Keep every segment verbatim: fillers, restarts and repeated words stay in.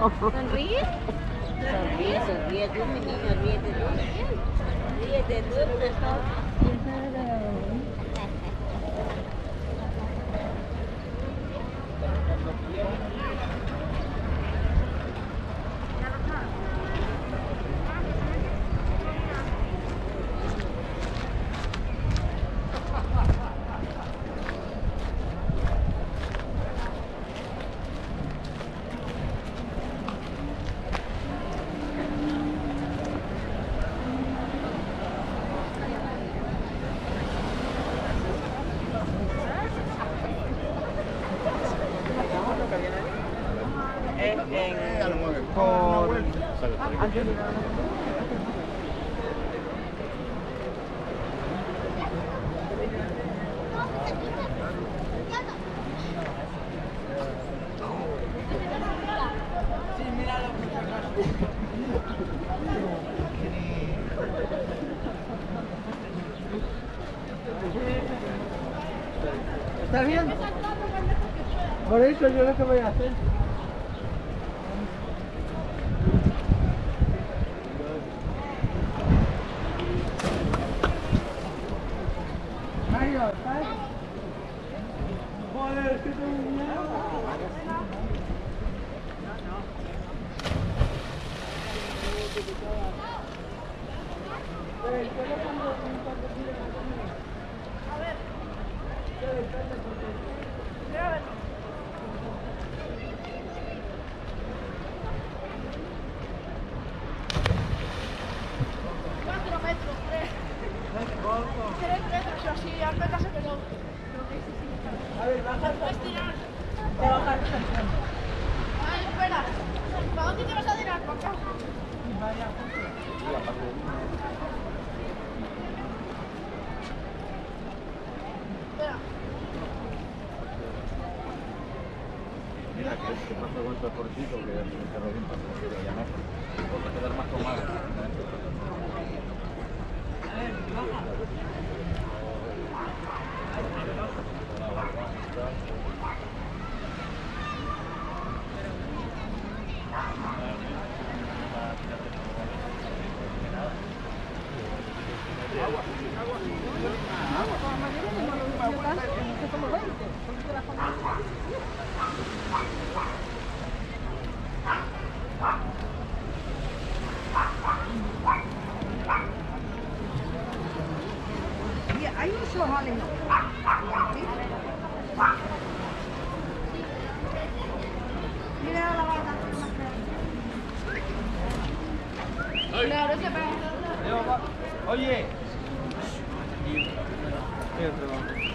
Sonríe. Sonríe, sonríe tú, mi niño, ríete tú. Ríete tú, ¿está bien? Por eso yo lo que voy a hacer. Mario, ¿estás? Joder, es que tengo un miedo. No, no. A ver. Cuatro metros, tres. Tres metros, así, al menos se me lo... A ver, baja. Puedes tirar. Te bajas. Ay, espera. ¿Para dónde te vas a tirar? ¿Para acá? Vaya, mira, que es que más me vuelto el corchito que el carro bien para que lo llamas. Porque a quedar más tomada. Agua, agua, agua. Hay un sojolín. Mira la barca. Claro, se va. Oye. Thank you.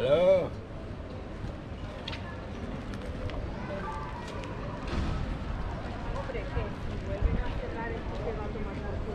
Hello. Hombre, que si vuelven a cerrar esto se va a tomar por culo la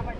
boca.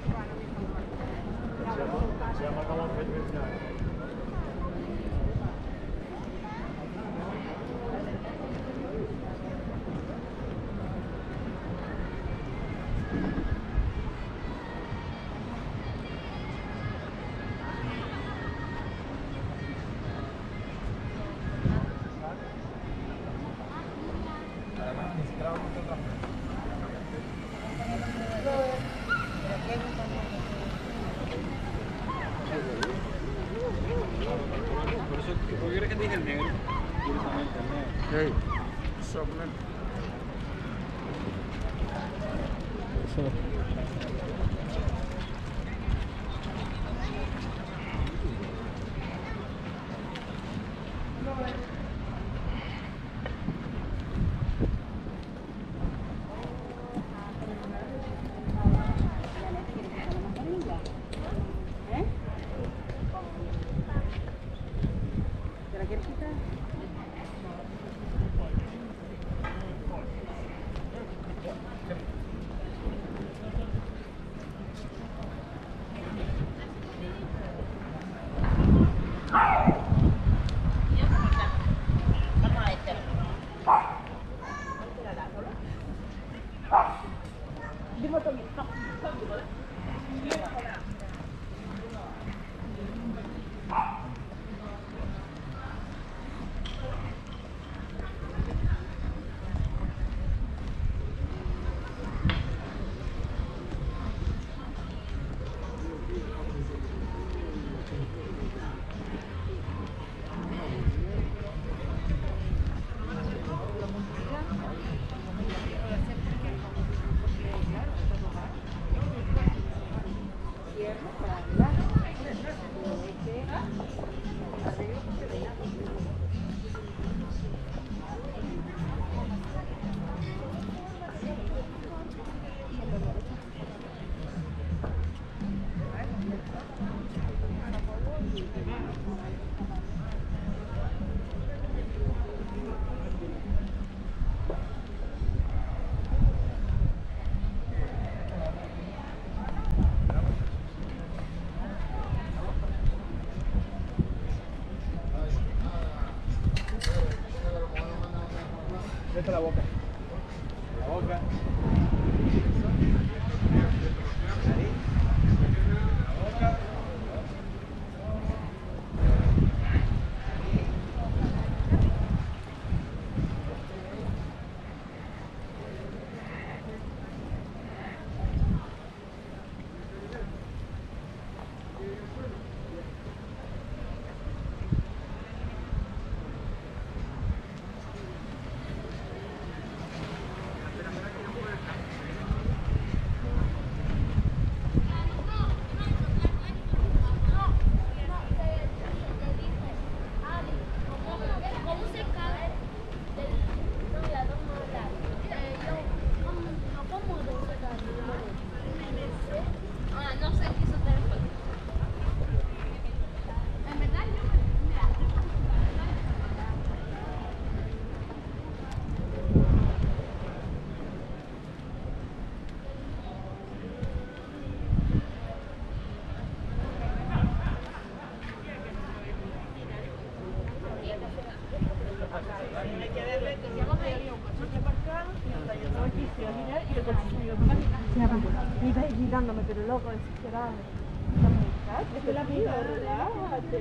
La boca. iba gritándome, pero loco, desesperado. Esto es la vida, relájate.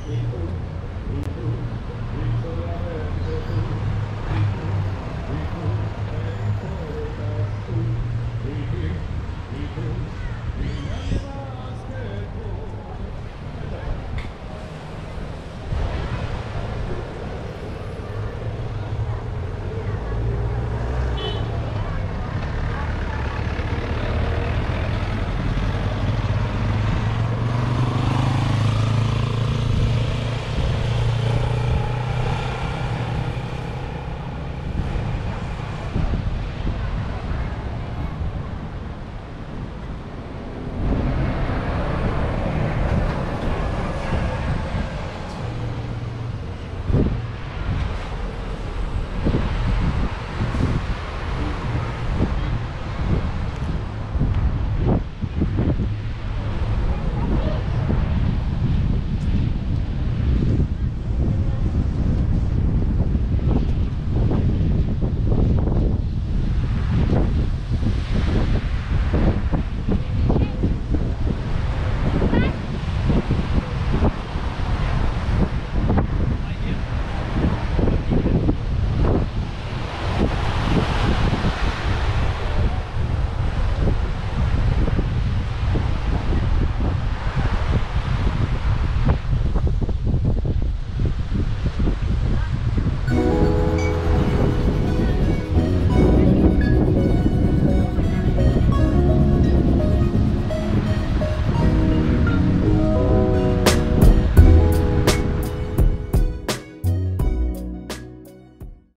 Thank you.